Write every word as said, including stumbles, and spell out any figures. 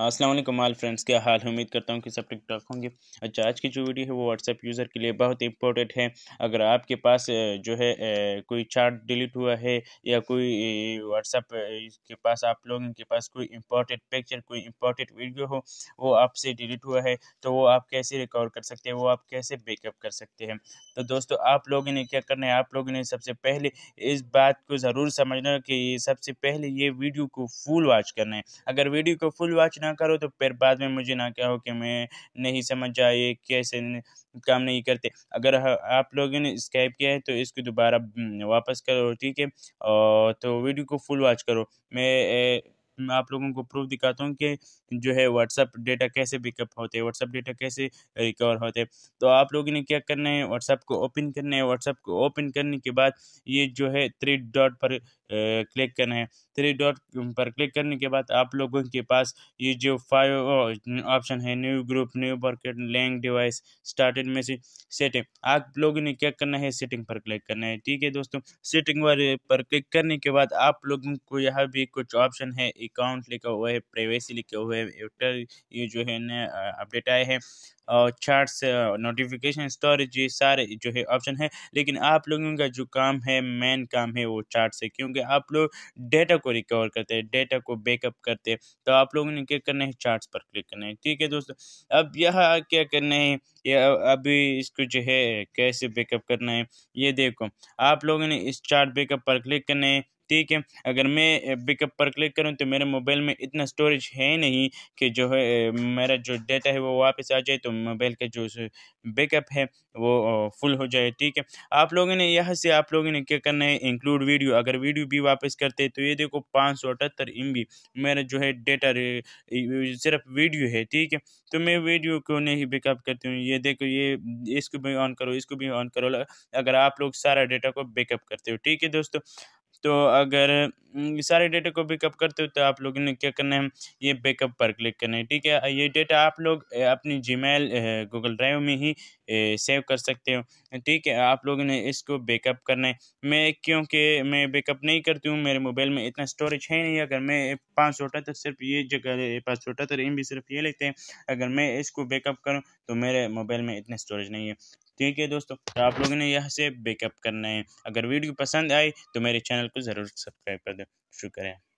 अस्सलाम वालेकुम all friends, क्या हाल है। उम्मीद करता हूँ कि सब ठीक ठाक होंगे। अच्छा, आज की जो वीडियो है वो व्हाट्सएप यूज़र के लिए बहुत इंपॉर्टेंट है। अगर आपके पास जो है कोई चार्ट डिलीट हुआ है या कोई व्हाट्सएप के पास आप लोगों के पास कोई इंपॉर्टेंट पिक्चर, कोई इंपॉर्टेंट वीडियो हो वो आपसे डिलीट हुआ है, तो वो आप कैसे रिकवर कर सकते हैं, वो आप कैसे बैकअप कर सकते हैं। तो दोस्तों, आप लोगों ने क्या करना है, आप लोगों ने सबसे पहले इस बात को ज़रूर समझना कि सबसे पहले ये वीडियो को फुल वॉच करना है। अगर वीडियो को फुल वॉच ना करो तो फिर बाद में मुझे ना क्या हो कि मैं नहीं समझ जाए, कैसे काम नहीं करते। अगर आप लोगों ने स्किप किया है तो इसको दोबारा वापस करो, ठीक है। और तो वीडियो को फुल वॉच करो। मैं ए, मैं आप लोगों को प्रूफ दिखाता हूँ कि जो है व्हाट्सअप डेटा कैसे पिकअप होते हैं, व्हाट्सअप डेटा कैसे रिकवर होते हैं। तो आप लोगों ने क्या करना है, व्हाट्सअप को ओपन करना है। व्हाट्सअप को ओपन करने के बाद ये जो है थ्री डॉट पर क्लिक करना है। थ्री डॉट पर क्लिक करने के बाद आप लोगों के पास ये जो फाइव ऑप्शन है, new group, new market, linked device, started message, setting, आप लोगों ने क्या करना है, सेटिंग पर क्लिक करना है, ठीक है दोस्तों। सेटिंग पर क्लिक करने के बाद आप लोगों को यहाँ भी कुछ ऑप्शन है, अकाउंट लिखा हुआ है, प्राइवेसी लिखा हुआ है, एडिटर ये जो है नया अपडेट आए हैं, और चार्ट्स, नोटिफिकेशन, स्टोरेज, ये सारे जो है ऑप्शन है। लेकिन आप लोगों का जो काम है, मेन काम है वो चार्ट्स है, क्योंकि आप लोग डेटा को रिकवर करते हैं, डेटा को बैकअप करते हैं। तो आप लोगों ने क्या करना है, चार्ट्स पर क्लिक करना है, ठीक है दोस्तों। अब यहाँ क्या करना है, ये अभी इसको जो है कैसे बैकअप करना है, ये देखो आप लोगों ने इस चार्ट बैकअप पर क्लिक करना है, ठीक है। अगर मैं बैकअप पर क्लिक करूं तो मेरे मोबाइल में इतना स्टोरेज है नहीं कि जो है मेरा जो डेटा है वो वापस आ जाए, तो मोबाइल का जो बैकअप है वो फुल हो जाए, ठीक है। आप लोगों ने यहाँ से आप लोगों ने क्या करना है, इंक्लूड वीडियो, अगर वीडियो भी वापस करते हैं तो ये देखो पाँच सौ अठहत्तर एम बी मेरा जो है डेटा सिर्फ वीडियो है, ठीक है। तो मैं वीडियो को नहीं बैकअप करती हूँ। ये देखो, ये इसको भी ऑन करो, इसको भी ऑन करो, अगर आप लोग सारा डेटा को बैकअप करते हो, ठीक है दोस्तों। तो अगर सारे डेटा को बैकअप करते हो तो आप लोगों ने क्या करना है, ये बैकअप पर क्लिक करना है, ठीक है। ये डेटा आप लोग अपनी जीमेल, गूगल ड्राइव में ही सेव कर सकते हो, ठीक है। आप लोगों ने इसको बैकअप करना है। मैं क्योंकि मैं बैकअप नहीं करती हूँ, मेरे मोबाइल में इतना स्टोरेज है नहीं। अगर मैं पाँच सौ अठहत्तर सिर्फ ये जगह पाँच सौ अठहत्तर एम बी सिर्फ ये लेते हैं, अगर मैं इसको बैकअप करूँ तो मेरे मोबाइल में इतना स्टोरेज नहीं है, ठीक है दोस्तों। तो आप लोगों ने यहाँ से बैकअप करना है। अगर वीडियो पसंद आए तो मेरे चैनल को ज़रूर सब्सक्राइब कर दें, शुक्रिया।